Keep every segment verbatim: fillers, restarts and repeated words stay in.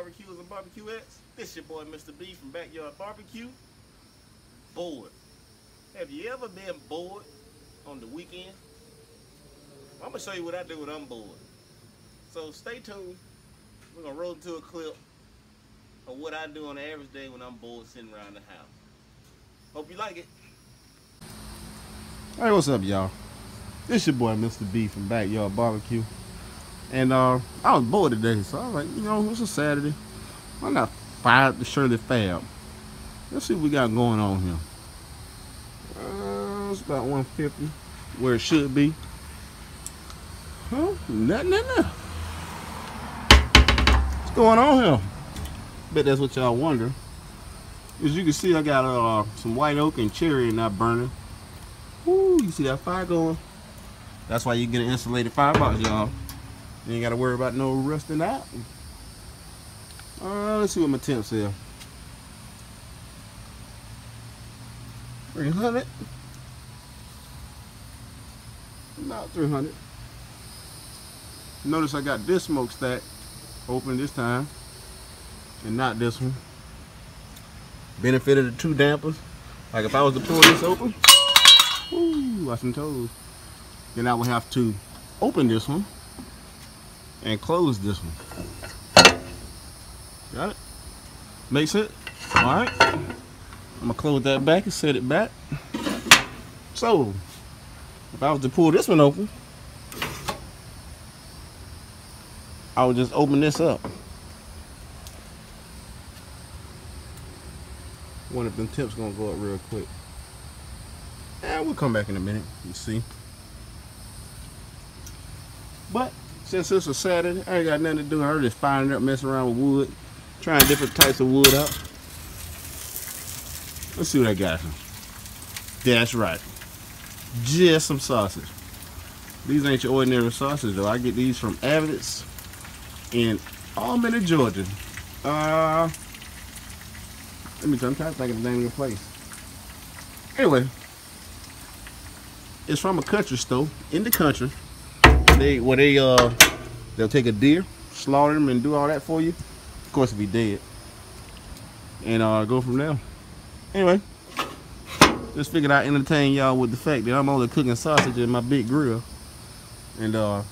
barbecuers and barbecuettes. This your boy Mister B from Backyard Barbecue. Bored. Have you ever been bored on the weekend? I'm going to show you what I do when I'm bored. So stay tuned. We're going to roll into a clip of what I do on an average day when I'm bored sitting around the house. Hope you like it. Hey, what's up, y'all? This your boy Mister B from Backyard Barbecue. And uh, I was bored today, so I was like, you know, it's a Saturday. Why not fire up the Shirley Fab? Let's see what we got going on here. Uh, it's about one fifty, where it should be. Huh? Nothing in there. What's going on here? Bet that's what y'all wonder. As you can see, I got uh, some white oak and cherry in that burner. Ooh, you see that fire going? That's why you get an insulated firebox, y'all. You ain't gotta worry about no rusting out. Uh, let's see what my temps are. three hundred. About three hundred. Notice I got this smokestack open this time and not this one. Benefit of the two dampers. Like if I was to pull this open, ooh, watch them toes. Then I would have to open this one and close this one. Got it? Makes it? Alright. I'm gonna close that back and set it back. So if I was to pull this one open, I would just open this up. One of them tips gonna go up real quick. And we'll come back in a minute, you see. But since it's a Saturday, I ain't got nothing to do. I heard it's firing up, messing around with wood, trying different types of wood up. Let's see what I got here. That's right. Just some sausage. These ain't your ordinary sausage though. I get these from Avid's in Almond, Georgia. Uh, let me I'm trying to think of the name of the place. Anyway, it's from a country store in the country. They, well, they, uh, they'll take a deer, slaughter them, and do all that for you. Of course, it'll be dead. And uh, go from there. Anyway, just figured I'd entertain y'all with the fact that I'm only cooking sausage in my big grill. And uh,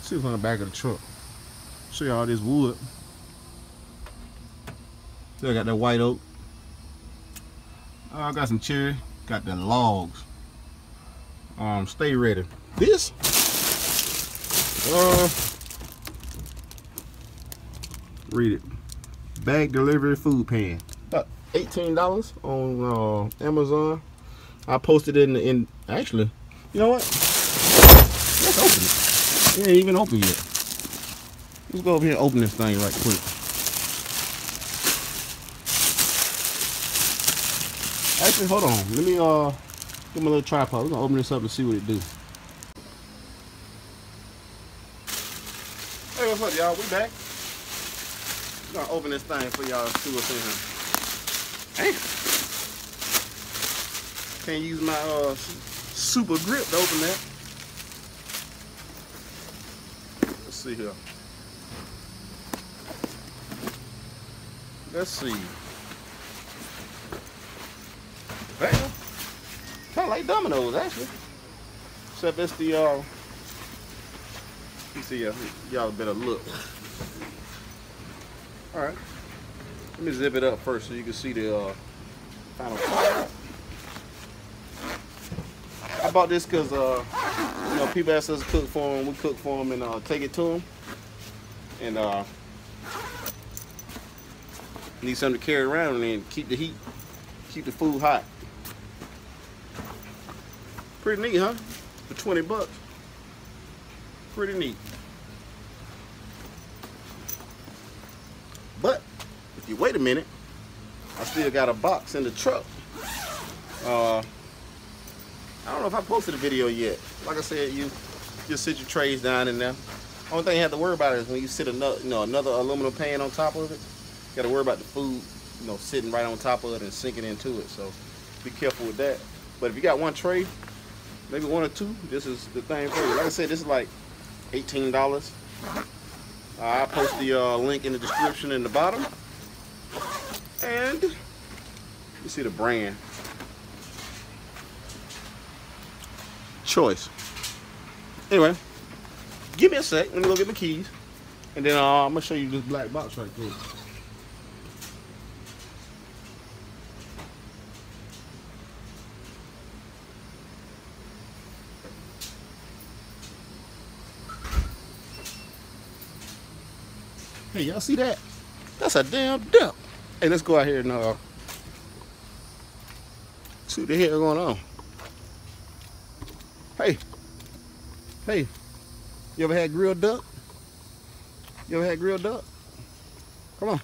see what's on the back of the truck. Show you all this wood. Still got that white oak. Uh, I got some cherry. Got the logs. Um, stay ready. This. Uh, read it. Bag delivery food pan. About eighteen dollars on uh, Amazon. I posted it in the in actually, you know what? Let's open it. It ain't even open yet. Let's go over here and open this thing right quick. Actually, hold on. Let me uh give me a little tripod. We're gonna open this up and see what it do. Hey, what's up, y'all? We back. We're gonna open this thing for y'all to see what's in here. Can't use my uh, super grip to open that. Let's see here. Let's see. Damn. Kind of like dominoes, actually. Except it's the uh, see, y'all better look. All right, let me zip it up first so you can see the uh, final product. I bought this because uh, you know, people ask us to cook for them. We cook for them and uh, take it to them. And uh, need something to carry around and keep the heat, keep the food hot. Pretty neat, huh? For twenty bucks. Pretty neat. But if you wait a minute, I still got a box in the truck. uh, I don't know if I posted a video yet. Like I said, you just sit your trays down in there. Only thing you have to worry about is when you sit another, you know, another aluminum pan on top of it, you gotta worry about the food, you know, sitting right on top of it and sinking into it, so be careful with that. But if you got one tray, maybe one or two, this is the thing for you. Like I said, this is like eighteen dollars. Uh, I'll post the uh, link in the description in the bottom. And you see the brand. Choice. Anyway, give me a sec. Let me go get my keys. And then uh, I'm going to show you this black box right there. Hey, y'all see that? That's a damn dump. Hey, let's go out here and uh, see what the hell going on. Hey. Hey. You ever had grilled duck? You ever had grilled duck? Come on.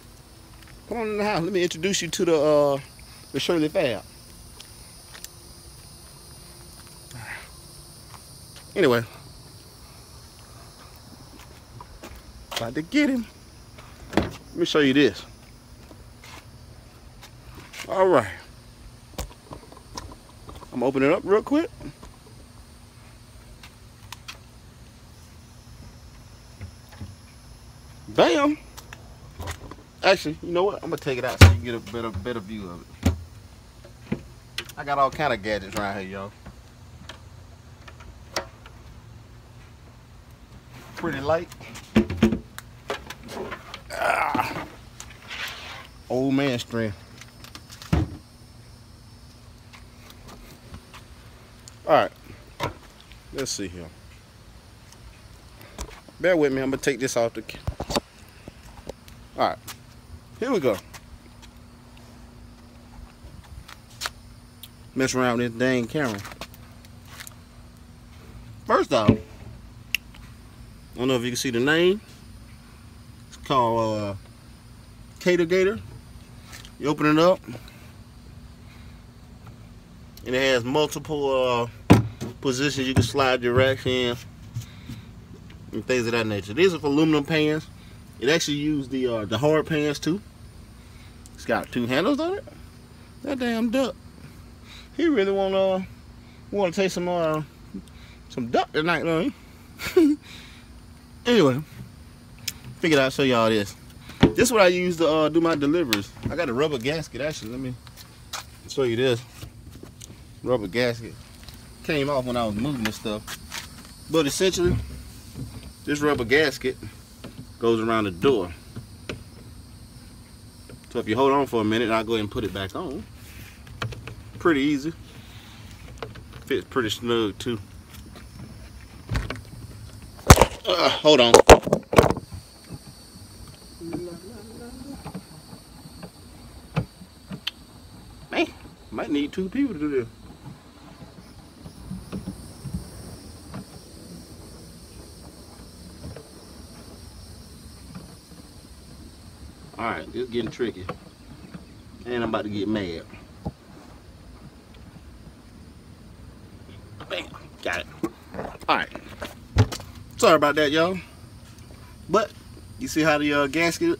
Come on in the house. Let me introduce you to the, uh, the Shirley Fab. Anyway. About to get him. Let me show you this. All right. I'm gonna open it up real quick. Bam. Actually, you know what? I'm gonna take it out so you can get a better, better view of it. I got all kind of gadgets around here, y'all. Pretty light. Ah. Old man strength. Alright, let's see here. Bear with me, I'm going to take this off the... Alright, here we go. Mess around with this dang camera. First off, I don't know if you can see the name. It's called uh, Catergator. You open it up. And it has multiple uh, positions you can slide your racks in and things of that nature. These are for aluminum pans. It actually used the uh, the hard pans too. It's got two handles on it. That damn duck. He really want uh want to taste some uh some duck tonight, don't he? Anyway, figured I'd show y'all this. This is what I use to uh, do my deliveries. I got a rubber gasket actually. Let me show you this. Rubber gasket came off when I was moving this stuff, but essentially this rubber gasket goes around the door. So if you hold on for a minute, I'll go ahead and put it back on. Pretty easy. Fits pretty snug too. Uh, hold on. Man, might need two people to do this. Alright, it's getting tricky. And I'm about to get mad. Bam! Got it. Alright. Sorry about that, y'all. But, you see how the uh, gasket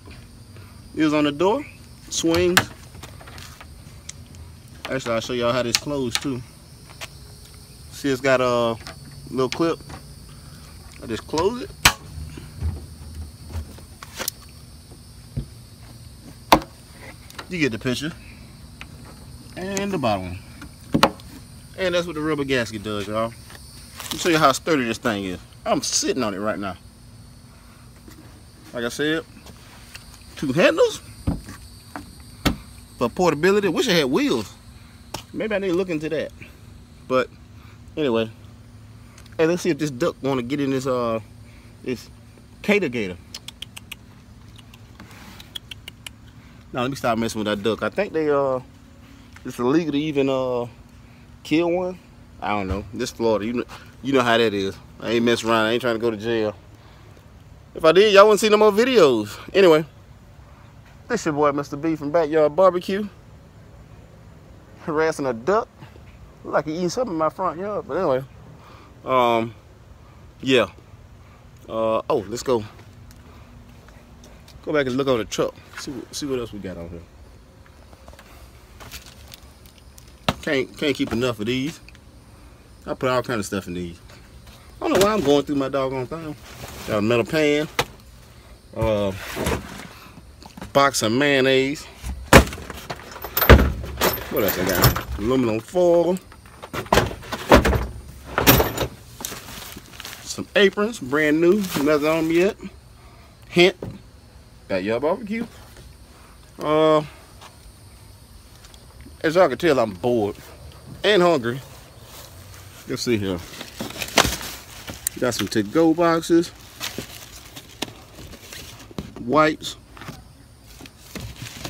is on the door? Swings. Actually, I'll show y'all how this closed, too. See, it's got a little clip. I just close it. You get the picture. And the bottom one. And that's what the rubber gasket does, y'all. Let me show you how sturdy this thing is. I'm sitting on it right now. Like I said, two handles for portability. Wish I had wheels. Maybe I need to look into that. But anyway, hey, let's see if this duck want to get in this uh this Catergator. Now let me stop messing with that duck. I think they uh, it's illegal to even uh, kill one. I don't know. This Florida, you know, you know how that is. I ain't messing around. I ain't trying to go to jail. If I did, y'all wouldn't see no more videos. Anyway, this your boy Mister B from Backyard Barbecue, harassing a duck. Look like he eating something in my front yard. But anyway, um, yeah. Uh, oh, let's go. Go back and look on the truck. See what, see what else we got on here. Can't can't keep enough of these. I put all kind of stuff in these. I don't know why I'm going through my doggone thing. Got a metal pan. uh, box of mayonnaise. What else I got? Aluminum foil. Some aprons, brand new, nothing on them yet. Hint, Backyard Barbecue. Uh, as y'all can tell, I'm bored and hungry. Let's see here. Got some to-go boxes, wipes.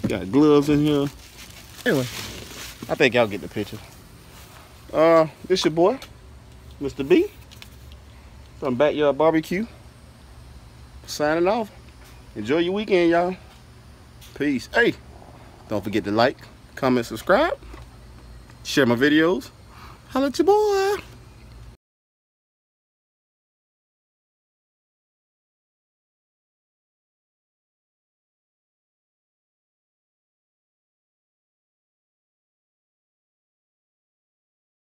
Got gloves in here. Anyway, I think y'all get the picture. Uh, this your boy, Mister B, from Backyard Barbecue. Signing off. Enjoy your weekend, y'all. Peace. Hey, don't forget to like, comment, subscribe, share my videos. Holla at your boy.